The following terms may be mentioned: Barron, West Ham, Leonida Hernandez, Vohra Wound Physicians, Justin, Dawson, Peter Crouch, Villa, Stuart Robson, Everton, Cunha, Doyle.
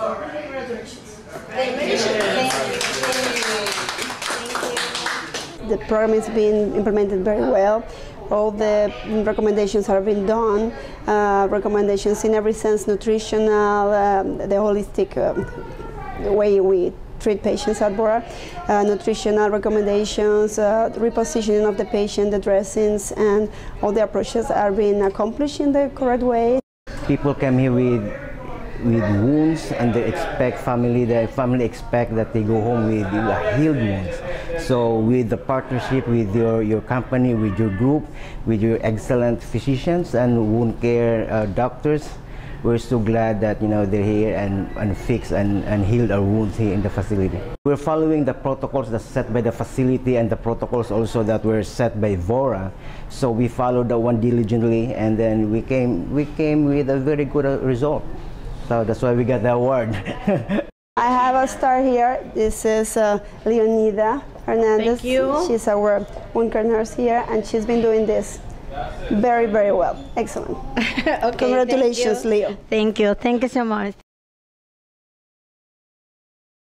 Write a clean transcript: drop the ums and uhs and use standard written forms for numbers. All right. Congratulations. Thank you. The program is being implemented very well. All the recommendations are being done. Recommendations in every sense, nutritional, the holistic way we treat patients at Vohra, nutritional recommendations, repositioning of the patient, the dressings, and all the approaches are being accomplished in the correct way. People come here with wounds, and they expect the family expect that they go home with healed wounds. So with the partnership with your company, with your group, with your excellent physicians and wound care doctors, we're so glad that they're here and fix and heal our wounds here in the facility. We're following the protocols that's set by the facility and the protocols also that were set by Vohra. So we followed that one diligently, and then we came with a very good result. So that's why we got the award. I have a star here. This is Leonida Hernandez. Thank you. She's our wound care nurse here, and she's been doing this very, very well. Excellent. Okay, congratulations, Leo. Thank you. Thank you so much.